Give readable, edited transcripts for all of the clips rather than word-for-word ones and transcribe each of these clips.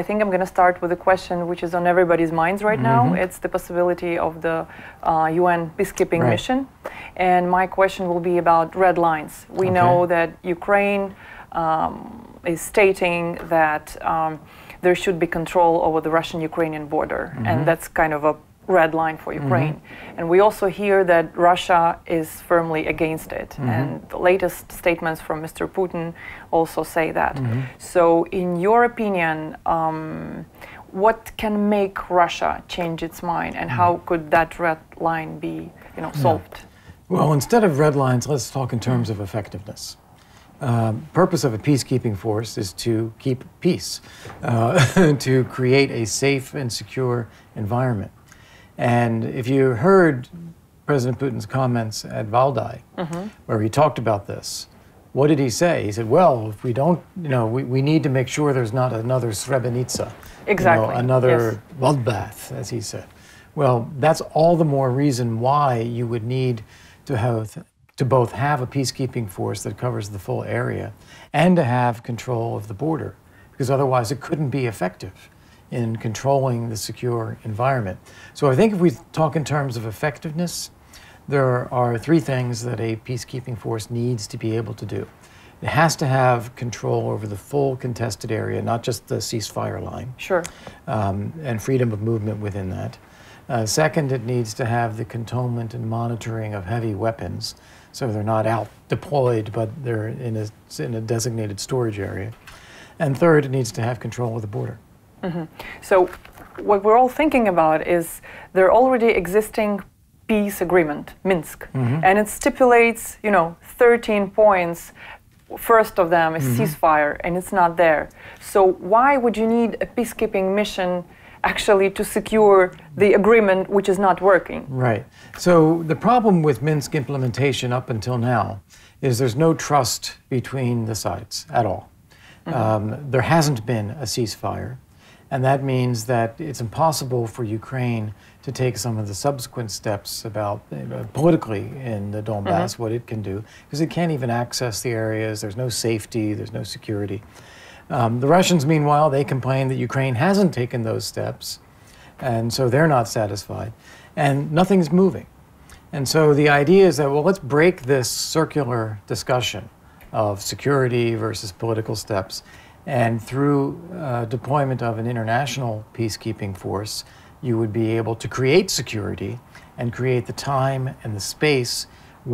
I think I'm going to start with a question which is on everybody's minds right now. It's the possibility of the UN peacekeeping mission. And my question will be about red lines. We know that Ukraine is stating that there should be control over the Russian-Ukrainian border. And that's kind of a red line for Ukraine. And we also hear that Russia is firmly against it. And the latest statements from Mr. Putin also say that. So in your opinion, what can make Russia change its mind? And how could that red line be solved? Well, instead of red lines, let's talk in terms of effectiveness. Purpose of a peacekeeping force is to keep peace, to create a safe and secure environment. And if you heard President Putin's comments at Valdai, where he talked about this, what did he say? He said, well, if we don't, we need to make sure there's not another Srebrenica, another bloodbath, as he said. Well, that's all the more reason why you would need to have both have a peacekeeping force that covers the full area and to have control of the border, because otherwise it couldn't be effective in controlling the secure environment. So I think if we talk in terms of effectiveness, there are three things that a peacekeeping force needs to be able to do. It has to have control over the full contested area, not just the ceasefire line. And freedom of movement within that. Second, it needs to have the cantonment and monitoring of heavy weapons, so they're not out deployed, but they're in a designated storage area. And third, it needs to have control of the border. So what we're all thinking about is there already existing peace agreement, Minsk, and it stipulates, 13 points. First of them is ceasefire, and it's not there. So why would you need a peacekeeping mission actually to secure the agreement which is not working? Right. So the problem with Minsk implementation up until now is there's no trust between the sides at all. There hasn't been a ceasefire. And that means that it's impossible for Ukraine to take some of the subsequent steps about politically in the Donbas, what it can do, because it can't even access the areas. There's no safety, there's no security. The Russians, meanwhile, they complain that Ukraine hasn't taken those steps, and so they're not satisfied. And nothing's moving. And so the idea is that, well, let's break this circular discussion of security versus political steps. And through deployment of an international peacekeeping force, you would be able to create security and create the time and the space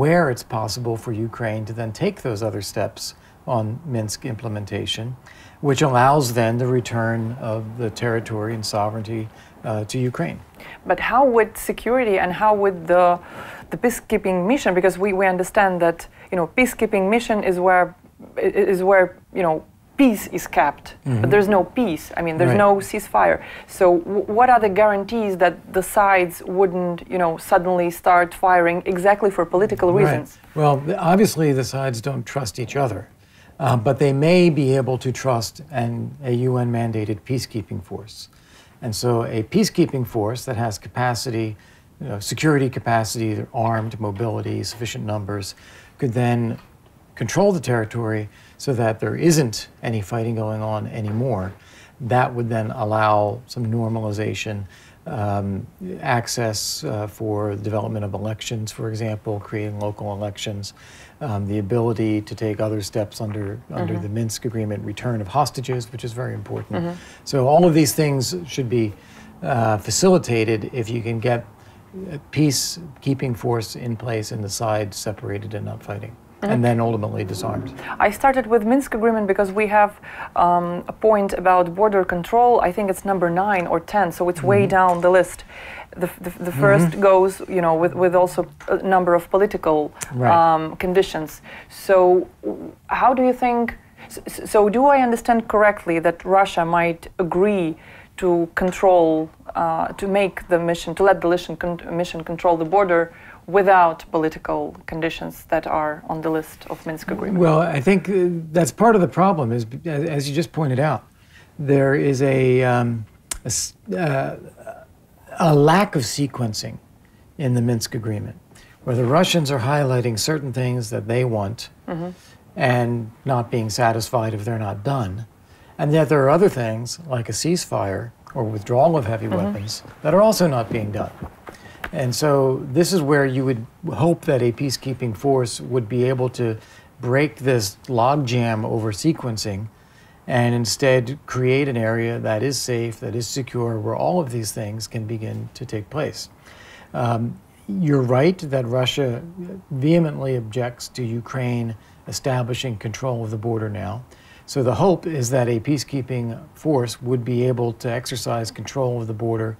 where it's possible for Ukraine to then take those other steps on Minsk implementation, which allows then the return of the territory and sovereignty to Ukraine. But how would security and how would the peacekeeping mission, because we understand that, peacekeeping mission is where, peace is kept, but there's no peace. I mean, there's no ceasefire. So what are the guarantees that the sides wouldn't, suddenly start firing exactly for political reasons? Well, obviously the sides don't trust each other, but they may be able to trust a UN-mandated peacekeeping force. And so a peacekeeping force that has capacity, security capacity, armed mobility, sufficient numbers, could then control the territory so that there isn't any fighting going on anymore. That would then allow some normalization, access for the development of elections, for example, creating local elections, the ability to take other steps under the Minsk agreement, return of hostages, which is very important. So all of these things should be facilitated if you can get a peacekeeping force in place and the sides separated and not fighting. And then ultimately disarmed. I started with Minsk agreement because we have a point about border control. I think it's number 9 or 10, so it's way down the list. The first goes, with also a number of political conditions. So how do you think, so do I understand correctly that Russia might agree to control, to make the mission, to let the mission control the border without political conditions that are on the list of Minsk agreement? Well, I think that's part of the problem is, as you just pointed out, there is a lack of sequencing in the Minsk agreement, where the Russians are highlighting certain things that they want and not being satisfied if they're not done. And yet there are other things, like a ceasefire or withdrawal of heavy weapons, that are also not being done. And so this is where you would hope that a peacekeeping force would be able to break this logjam over sequencing and instead create an area that is safe, that is secure, where all of these things can begin to take place. You're right that Russia vehemently objects to Ukraine establishing control of the border now. So the hope is that a peacekeeping force would be able to exercise control of the border,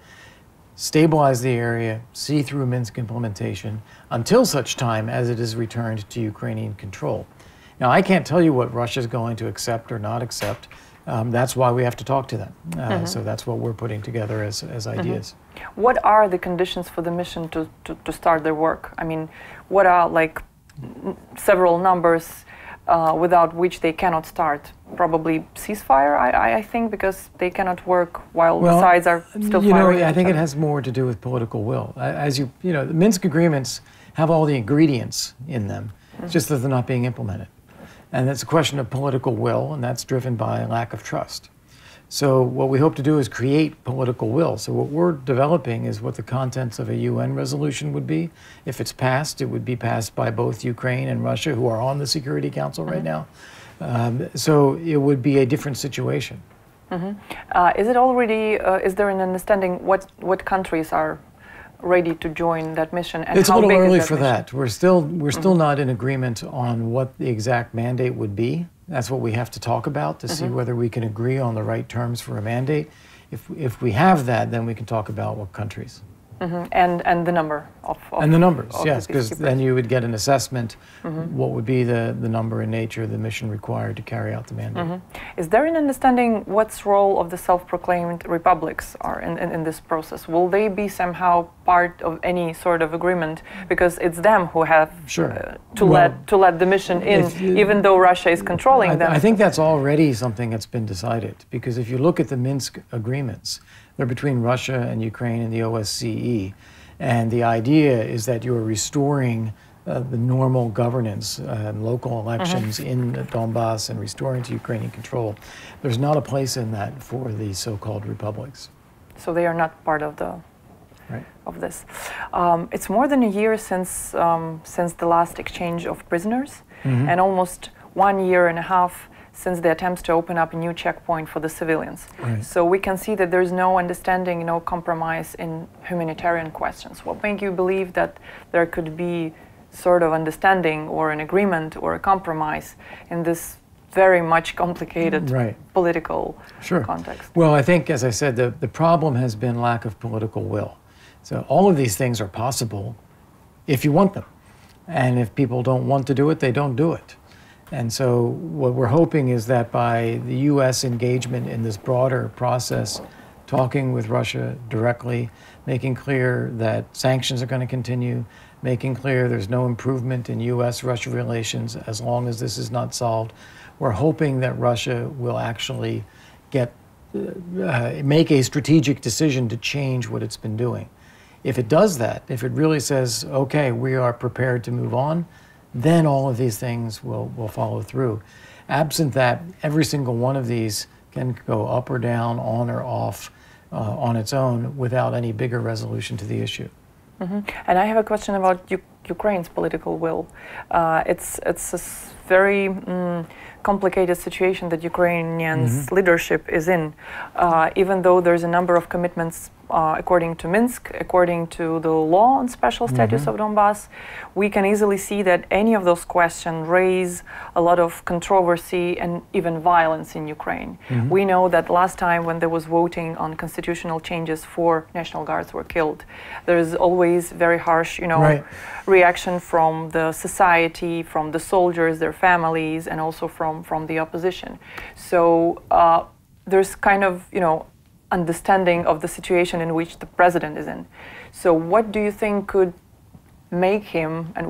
stabilize the area, see through Minsk implementation, until such time as it is returned to Ukrainian control. Now, I can't tell you what Russia is going to accept or not accept. That's why we have to talk to them. So that's what we're putting together as ideas. What are the conditions for the mission to start their work? I mean, what are, like, several numbers without which they cannot start? Probably ceasefire, I think, because they cannot work while the sides are still firing. I think it has more to do with political will. As you know, the Minsk agreements have all the ingredients in them. It's just that they're not being implemented. And that's a question of political will, and that's driven by a lack of trust. So what we hope to do is create political will. So what we're developing is what the contents of a UN resolution would be. If it's passed, it would be passed by both Ukraine and Russia, who are on the Security Council right now. So it would be a different situation. Is it already, is there an understanding what countries are ready to join that mission? And it's how a little early for that. We're still not in agreement on what the exact mandate would be. That's what we have to talk about to see whether we can agree on the right terms for a mandate. If we have that, then we can talk about what countries. And the number of and the numbers, yes, because then you would get an assessment. What would be the number and nature of the mission required to carry out the mandate? Is there an understanding what's role of the self-proclaimed republics are in this process? Will they be somehow part of any sort of agreement? Because it's them who have to let the mission in, even though Russia is controlling them. I think that's already something that's been decided, because if you look at the Minsk agreements, they're between Russia and Ukraine and the OSCE. And the idea is that you are restoring the normal governance and local elections in Donbas and restoring to Ukrainian control. There's not a place in that for the so-called republics. So they are not part of the of this. It's more than a year since the last exchange of prisoners, and almost 1 year and a half since the attempts to open up a new checkpoint for the civilians. So we can see that there's no understanding, no compromise in humanitarian questions. What made you believe that there could be sort of understanding or an agreement or a compromise in this very much complicated political context? Well, I think, as I said, the problem has been lack of political will. So all of these things are possible if you want them. And if people don't want to do it, they don't do it. And so what we're hoping is that by the U.S. engagement in this broader process, talking with Russia directly, making clear that sanctions are going to continue, making clear there's no improvement in U.S.-Russia relations as long as this is not solved, we're hoping that Russia will actually make a strategic decision to change what it's been doing. If it does that, if it really says, okay, we are prepared to move on, then all of these things will follow through. Absent that, every single one of these can go up or down, on or off on its own without any bigger resolution to the issue. And I have a question about Ukraine's political will. It's a very complicated situation that Ukrainians' leadership is in, even though there's a number of commitments according to Minsk, according to the law on special status of Donbas. We can easily see that any of those questions raise a lot of controversy and even violence in Ukraine. We know that last time when there was voting on constitutional changes, 4 National Guards were killed. There's always very harsh, reaction from the society, from the soldiers, their families, and also from the opposition. So there's kind of, understanding of the situation in which the president is in. So what do you think could make him, and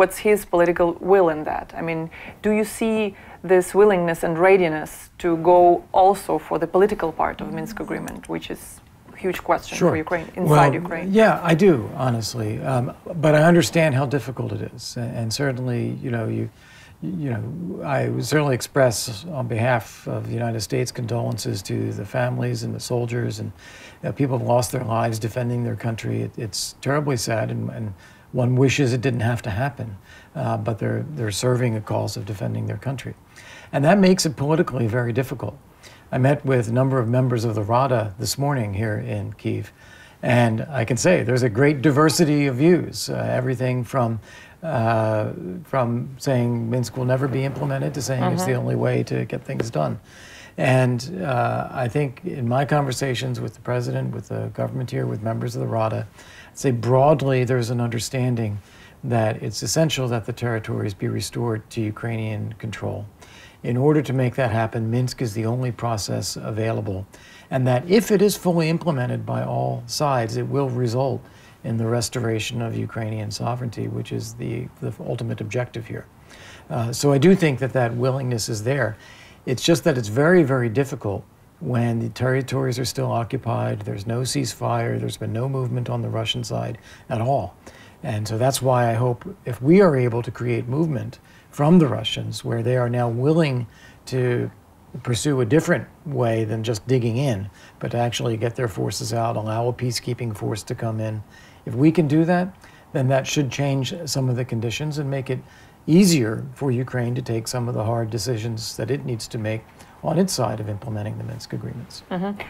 what's his political will in that? I mean, do you see this willingness and readiness to go also for the political part of Minsk agreement, which is a huge question for Ukraine, inside Ukraine? Yeah, I do, honestly. But I understand how difficult it is. And certainly, you know, I would certainly express on behalf of the United States condolences to the families and the soldiers, and people have lost their lives defending their country. It's terribly sad, and one wishes it didn't have to happen, but they're serving a cause of defending their country. And that makes it politically very difficult. I met with a number of members of the Rada this morning here in Kyiv, and I can say there's a great diversity of views, everything from saying Minsk will never be implemented to saying it's the only way to get things done. And I think in my conversations with the president, with the government here, with members of the Rada, I'd say broadly there's an understanding that it's essential that the territories be restored to Ukrainian control. In order to make that happen, Minsk is the only process available, and that if it is fully implemented by all sides, it will result in the restoration of Ukrainian sovereignty, which is the ultimate objective here. So I do think that that willingness is there. It's just that it's very, very difficult when the territories are still occupied, there's no ceasefire, there's been no movement on the Russian side at all. And so that's why I hope if we are able to create movement from the Russians, where they are now willing to pursue a different way than just digging in, but to actually get their forces out, allow a peacekeeping force to come in. If we can do that, then that should change some of the conditions and make it easier for Ukraine to take some of the hard decisions that it needs to make on its side of implementing the Minsk agreements.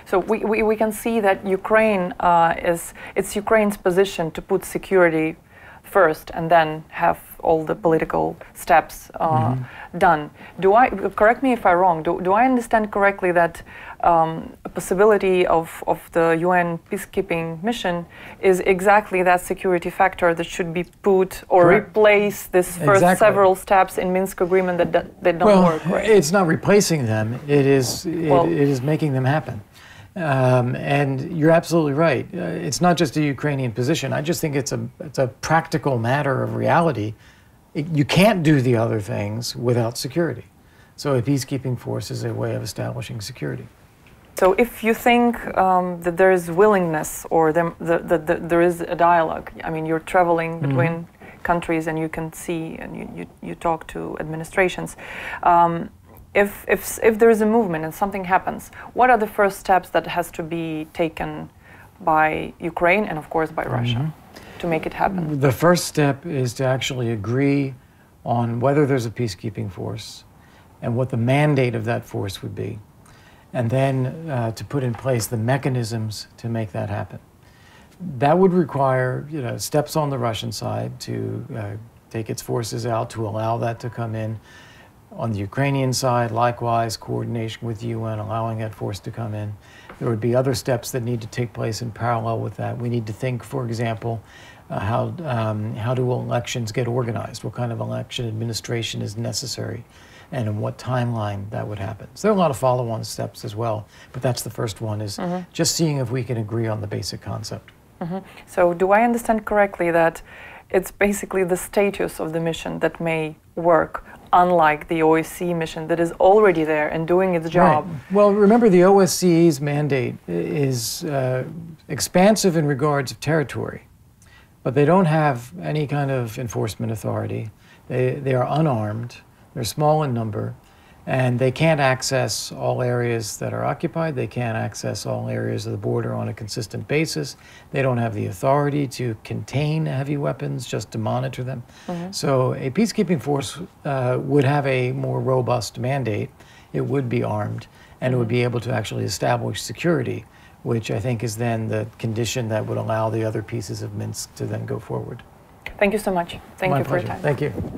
So we can see that Ukraine it's Ukraine's position to put security first and then have all the political steps done. Do I, correct me if I'm wrong, do I understand correctly that a possibility of the UN peacekeeping mission is exactly that security factor that should be put or replace this first several steps in Minsk agreement that don't work? Well, it's not replacing them, it is making them happen. And you're absolutely right. It's not just a Ukrainian position. I just think it's a practical matter of reality. You can't do the other things without security. So a peacekeeping force is a way of establishing security. So if you think that there is willingness or there is a dialogue, I mean, you're traveling between countries and you can see and you talk to administrations. If there is a movement and something happens, what are the first steps that has to be taken by Ukraine and, of course, by Russia to make it happen? The first step is to actually agree on whether there's a peacekeeping force and what the mandate of that force would be, and then to put in place the mechanisms to make that happen. That would require, you know, steps on the Russian side to take its forces out, to allow that to come in. On the Ukrainian side, likewise, coordination with the UN, allowing that force to come in. There would be other steps that need to take place in parallel with that. We need to think, for example, how do elections get organized? What kind of election administration is necessary? And in what timeline that would happen? So there are a lot of follow-on steps as well, but that's the first one, is just seeing if we can agree on the basic concept. So do I understand correctly that it's basically the status of the mission that may work, unlike the OSCE mission that is already there and doing its job? Right. Well, remember, the OSCE's mandate is expansive in regards of territory, but they don't have any kind of enforcement authority. They are unarmed, they're small in number, and they can't access all areas that are occupied. They can't access all areas of the border on a consistent basis. They don't have the authority to contain heavy weapons, just to monitor them. So a peacekeeping force would have a more robust mandate. It would be armed, and it would be able to actually establish security, which I think is then the condition that would allow the other pieces of Minsk to then go forward. Thank you so much. Thank you for your time. Thank you.